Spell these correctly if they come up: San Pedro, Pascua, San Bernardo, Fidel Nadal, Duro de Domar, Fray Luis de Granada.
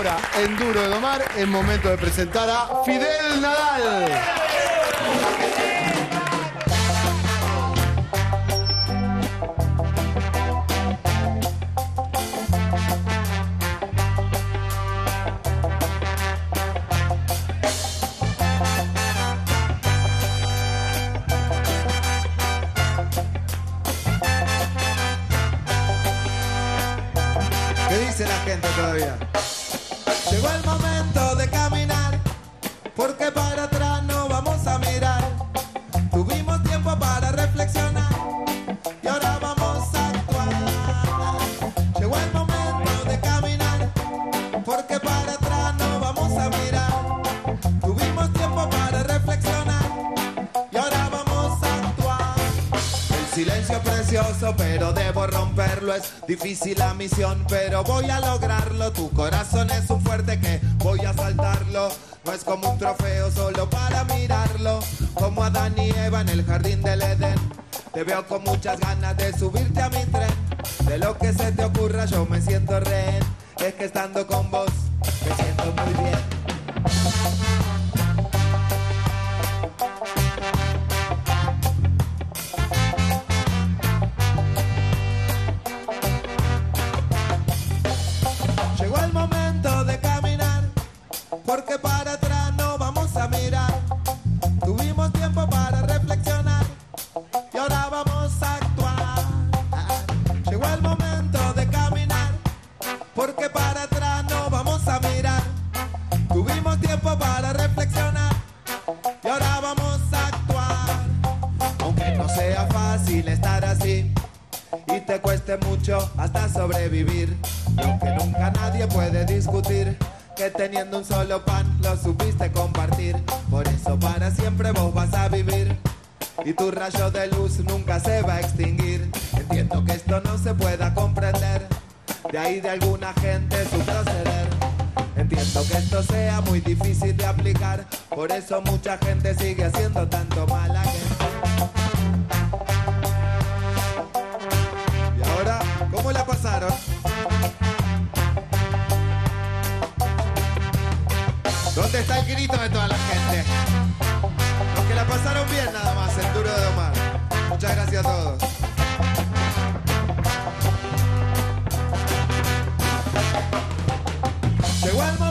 ahora en Duro de Domar es momento de presentar a Fidel Nadal. ¿Qué dice la gente todavía? Llegó el momento de caminar, porque para atrás no vamos a mirar. Tuvimos tiempo para reflexionar y ahora vamos a actuar. Llegó el momento de caminar, porque para atrás no vamos a mirar. Tuvimos tiempo para reflexionar y ahora vamos a actuar. El silencio es precioso, pero debo romperlo. Es difícil la misión, pero voy a lograrlo. Tu corazón es un fuerte que voy a saltarlo. No es como un trofeo solo para mirarlo. Como Adán y Eva en el jardín del Edén, te veo con muchas ganas de subirte a mi tren. De lo que se te ocurra yo me siento rehén. Es que estando con vos me siento muy bien. Porque para atrás no vamos a mirar. Tuvimos tiempo para reflexionar y ahora vamos a actuar. Llegó el momento de caminar, porque para atrás no vamos a mirar. Tuvimos tiempo para reflexionar y ahora vamos a actuar. Aunque no sea fácil estar así y te cueste mucho hasta sobrevivir, y aunque nunca nadie puede discutir que teniendo un solo pan lo supiste compartir. Por eso para siempre vos vas a vivir y tu rayo de luz nunca se va a extinguir. Entiendo que esto no se pueda comprender, de ahí de alguna gente su proceder. Entiendo que esto sea muy difícil de aplicar, por eso mucha gente sigue haciendo tanto mal a gente. Y ahora, ¿cómo la pasaron? ¿Dónde está el grito de toda la gente? Los que la pasaron bien nada más, el Duro de Domar. Muchas gracias a todos. Llegó el momento.